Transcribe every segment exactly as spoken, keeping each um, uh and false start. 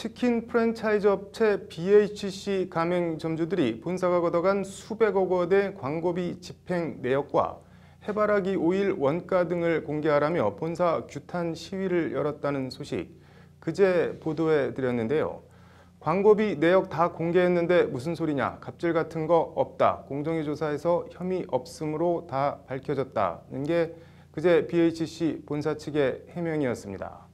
치킨 프랜차이즈 업체 비에이치씨 가맹점주들이 본사가 걷어간 수백억 원의 광고비 집행 내역과 해바라기 오일 원가 등을 공개하라며 본사 규탄 시위를 열었다는 소식, 그제 보도해드렸는데요. 광고비 내역 다 공개했는데 무슨 소리냐, 갑질 같은 거 없다, 공정위 조사에서 혐의 없음으로 다 밝혀졌다는 게 그제 비에이치씨 본사 측의 해명이었습니다.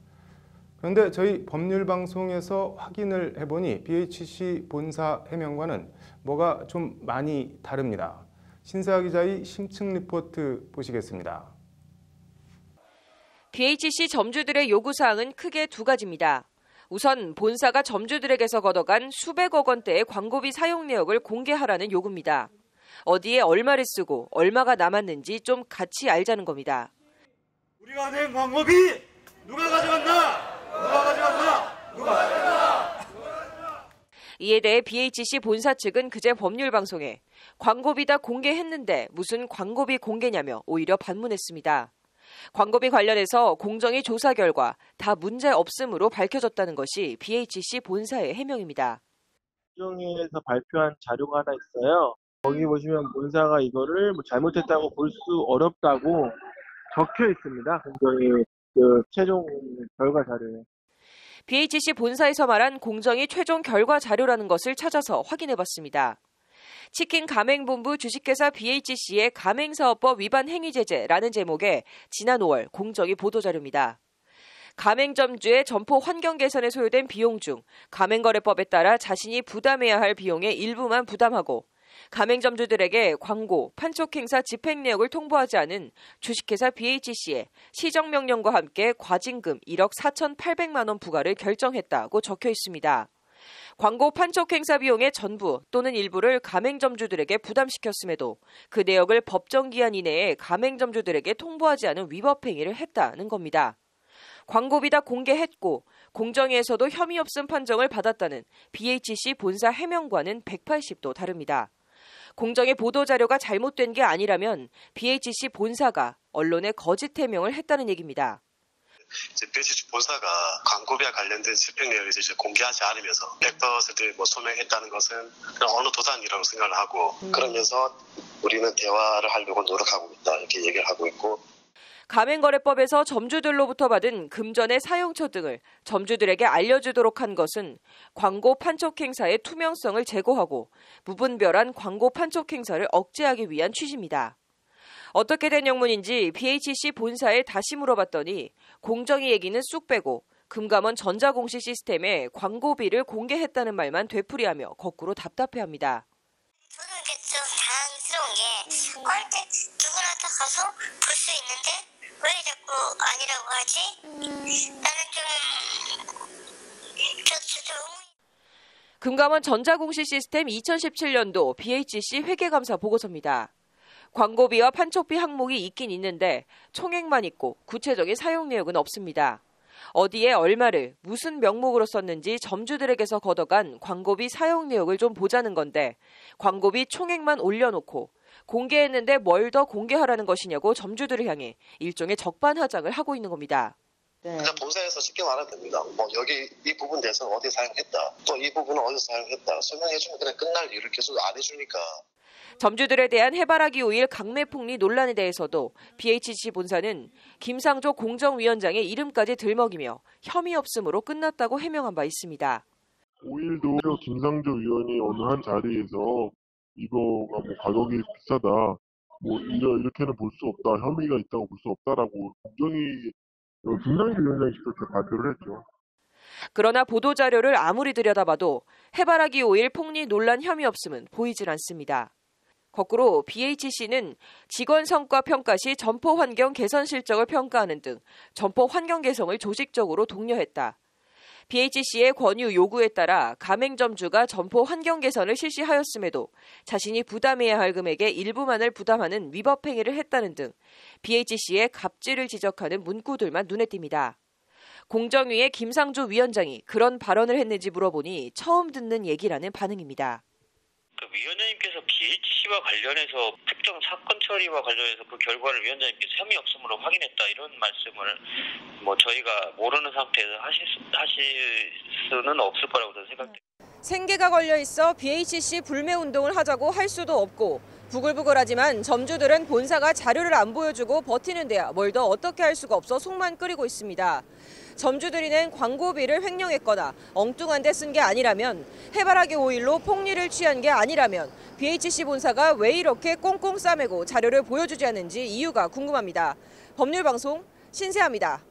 그런데 저희 법률방송에서 확인을 해보니 비에이치씨 본사 해명과는 뭐가 좀 많이 다릅니다. 신세아 기자의 심층 리포트 보시겠습니다. 비에이치씨 점주들의 요구사항은 크게 두 가지입니다. 우선 본사가 점주들에게서 걷어간 수백억 원대의 광고비 사용 내역을 공개하라는 요구입니다. 어디에 얼마를 쓰고 얼마가 남았는지 좀 같이 알자는 겁니다. 우리가 낸 광고비 누가 가져간다? 누가 가져간다? 누가 가져간다? 이에 대해 비에이치씨 본사 측은 그제 법률방송에 광고비 다 공개했는데 무슨 광고비 공개냐며 오히려 반문했습니다. 광고비 관련해서 공정위 조사 결과 다 문제 없음으로 밝혀졌다는 것이 비에이치씨 본사의 해명입니다. 공정위에서 발표한 자료가 하나 있어요. 거기 보시면 본사가 이거를 뭐 잘못했다고 볼 수 어렵다고 적혀 있습니다. 공정위 그 최종 결과 자료에. 비에이치씨 본사에서 말한 공정위 최종 결과 자료라는 것을 찾아서 확인해봤습니다. 치킨 가맹본부 주식회사 비에이치씨의 가맹사업법 위반 행위 제재라는 제목의 지난 오월 공정위 보도자료입니다. 가맹점주의 점포 환경 개선에 소요된 비용 중 가맹거래법에 따라 자신이 부담해야 할 비용의 일부만 부담하고 가맹점주들에게 광고, 판촉행사 집행 내역을 통보하지 않은 주식회사 비에이치씨의 시정명령과 함께 과징금 일억 사천팔백만 원 부과를 결정했다고 적혀 있습니다. 광고 판촉 행사 비용의 전부 또는 일부를 가맹점주들에게 부담시켰음에도 그 내역을 법정기한 이내에 가맹점주들에게 통보하지 않은 위법행위를 했다는 겁니다. 광고비 다 공개했고 공정위에서도 혐의 없음 판정을 받았다는 비에이치씨 본사 해명과는 백팔십 도 다릅니다. 공정위 보도자료가 잘못된 게 아니라면 비에이치씨 본사가 언론에 거짓 해명을 했다는 얘기입니다. 이제 비에이치씨 본사가 광고비와 관련된 집행 내역을 이제 공개하지 않으면서 백 퍼센트 뭐 소명했다는 것은 어느 도산이라고 생각을 하고, 그러면서 우리는 대화를 하려고 노력하고 있다, 이렇게 얘기를 하고 있고. 가맹거래법에서 점주들로부터 받은 금전의 사용처 등을 점주들에게 알려주도록 한 것은 광고 판촉 행사의 투명성을 제고하고 무분별한 광고 판촉 행사를 억제하기 위한 취지입니다. 어떻게 된 영문인지 비에이치씨 본사에 다시 물어봤더니 공정위 얘기는 쑥 빼고 금감원 전자공시 시스템에 광고비를 공개했다는 말만 되풀이하며 거꾸로 답답해합니다. 저는 이렇게 좀 당황스러운 게 어릴 때 누구나 다 가서 볼 수 있는데 왜 자꾸 아니라고 하지? 나는 좀... 저, 저, 저... 금감원 전자공시 시스템 이천십칠 년도 비에이치씨 회계감사 보고서입니다. 광고비와 판촉비 항목이 있긴 있는데 총액만 있고 구체적인 사용 내역은 없습니다. 어디에 얼마를 무슨 명목으로 썼는지 점주들에게서 걷어간 광고비 사용 내역을 좀 보자는 건데 광고비 총액만 올려놓고 공개했는데 뭘 더 공개하라는 것이냐고 점주들을 향해 일종의 적반하장을 하고 있는 겁니다. 네. 그냥 본사에서 쉽게 말하면 됩니다. 뭐 여기 이 부분 대해서 어디 사용했다, 또 이 부분은 어디서 사용했다 설명해주면 그냥 끝날 일을 계속 안 해주니까. 점주들에 대한 해바라기 오일 강매폭리 논란에 대해서도 비에이치씨 본사는 김상조 공정위원장의 이름까지 들먹이며 혐의 없음으로 끝났다고 해명한 바 있습니다. 오일도 김상조 위원이 어느 한 자리에서 이거가 뭐 가격이 비싸다, 뭐 이렇게는 볼 수 없다, 혐의가 있다고 볼 수 없다라고 공정위 김상조 위원장이 직접 발표를 했죠. 그러나 보도자료를 아무리 들여다봐도 해바라기 오일 폭리 논란 혐의 없음은 보이질 않습니다. 거꾸로 비에이치씨는 직원 성과 평가 시 점포 환경 개선 실적을 평가하는 등 점포 환경 개선을 조직적으로 독려했다. 비에이치씨의 권유 요구에 따라 가맹점주가 점포 환경 개선을 실시하였음에도 자신이 부담해야 할 금액의 일부만을 부담하는 위법 행위를 했다는 등 비에이치씨의 갑질을 지적하는 문구들만 눈에 띕니다. 공정위의 김상조 위원장이 그런 발언을 했는지 물어보니 처음 듣는 얘기라는 반응입니다. 그 위원장님께서 비에이치씨와 관련해서 특정 사건 처리와 관련해서 그 결과를 위원장님께서 혐의 없음으로 확인했다, 이런 말씀을 뭐 저희가 모르는 상태에서 하실, 하실 수는 없을 거라고 저는 생각해요. 생계가 걸려 있어 비에이치씨 불매 운동을 하자고 할 수도 없고 부글부글하지만 점주들은 본사가 자료를 안 보여주고 버티는 데야 뭘 더 어떻게 할 수가 없어 속만 끓이고 있습니다. 점주들이 낸 광고비를 횡령했거나 엉뚱한 데 쓴 게 아니라면, 해바라기 오일로 폭리를 취한 게 아니라면 비에이치씨 본사가 왜 이렇게 꽁꽁 싸매고 자료를 보여주지 않는지 이유가 궁금합니다. 법률방송 신세아입니다.